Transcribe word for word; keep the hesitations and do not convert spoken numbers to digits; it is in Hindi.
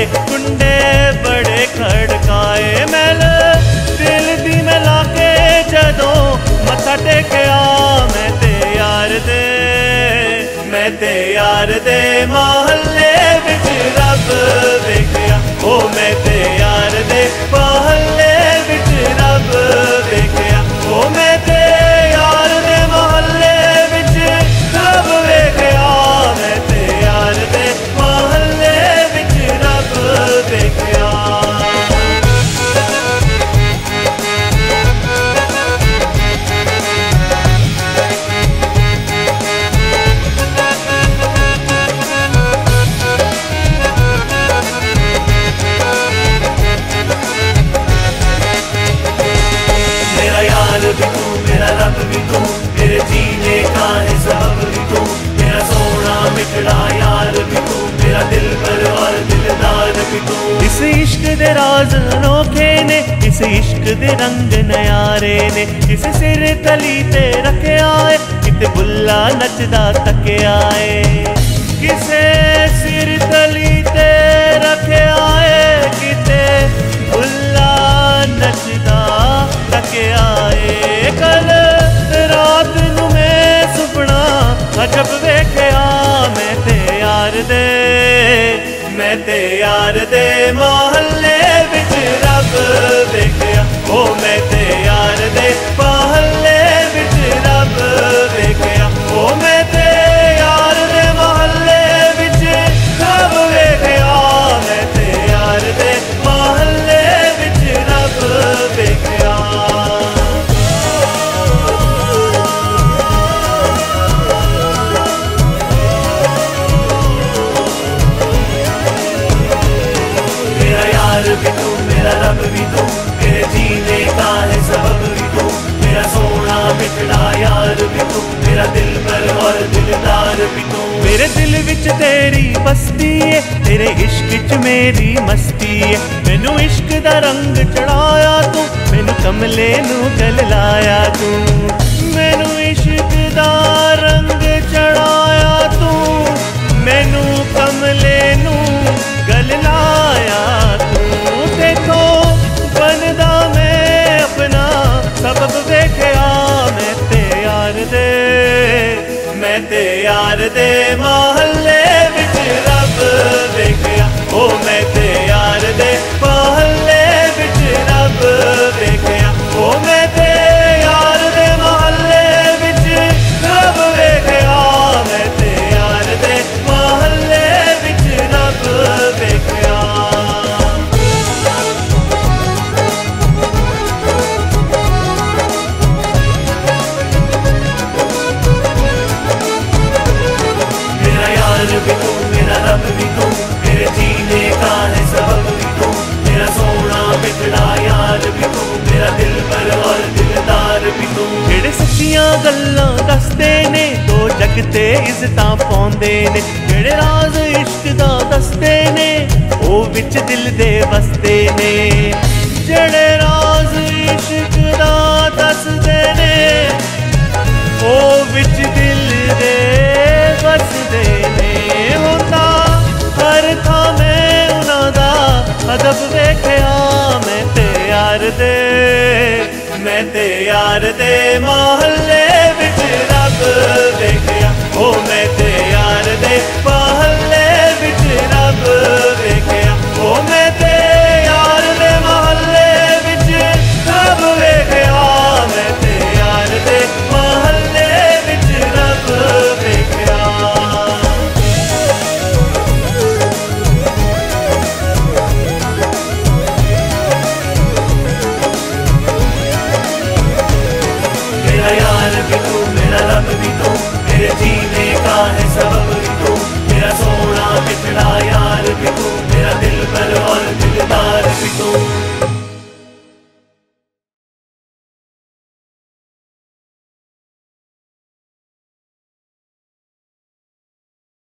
आए, कुंडे बड़े खड़काए। मैल दिल दी मैं लाके जदों मत्था टेकया, मैं ते यार दे, मैं ते यार दे मोहल्ले विच रब वेखया। ओ मैं ते यार दे मोहल्ले विच रब वेखया। ओ मैं ते यार दे मोहल्ले विच रब वेखया। मैं ते यार दे मोहल्ले विच रब वेखया। इस इश्क दे राज अनोखे ने, इस इश्क दे रंग नयारे ने, इस सिर तली ते रखे आए, कित बुल्ला नचदा तके आए। किसे सिर तली ते रखे आए, किते बुल्ला नचदा तके आए। कल रात नूं मैं सुपना अजब वेखया, मैं ते यार दे, मैं ते यार दे मोहल्ले विच रब वेखया। ओ मैं ते यार दे मोहल्ले विच रब वेखया। ओ मैं ते यार दे मोहल्ले विच रब वेखया। मैं ते यार दे मोहल्ले विच रब वेखया। मेरा रब भी तू, मेरे जीने का है सबब भी तू, मेरा सोना बिखड़ा यार भी तू, मेरा दिल पर और दिलदार भी तू। मेरे दिल विच तेरी बस्ती है, तेरे इश्क च मेरी मस्ती है। मैनू इश्क दा रंग चढ़ाया तू, मैनू कमले नू गल लाया तू। मैनू इश्क दा रंग चढ़ाया तू, मैनू कमले नू गल लाया तू। सबब वेखया, मैं ते यार दे, मैं ते यार दे मोहल्ले विच रब वेखया। ओ मैं ते यार दे मोहल्ले विच रब वेखया। ओ मैं ते यार दे मोहल्ले विच रब वेखया। मैं ते यार दे मोहल्ले विच रब वेखया। गल्लां दसदे ने दो जगते इज्जतां पाउंदे ने, जेड़े राज इश्क दा दसदे ने ओ विच दिल दे बसदे ने। जेड़े राज इश्क दा दसदे ने ओ विच दिल दे बसदे ने। होंदा हर थां मैं उनां दा अदब वेखया। मैं ते यार दे, मैं ते यार दे मोहल्ले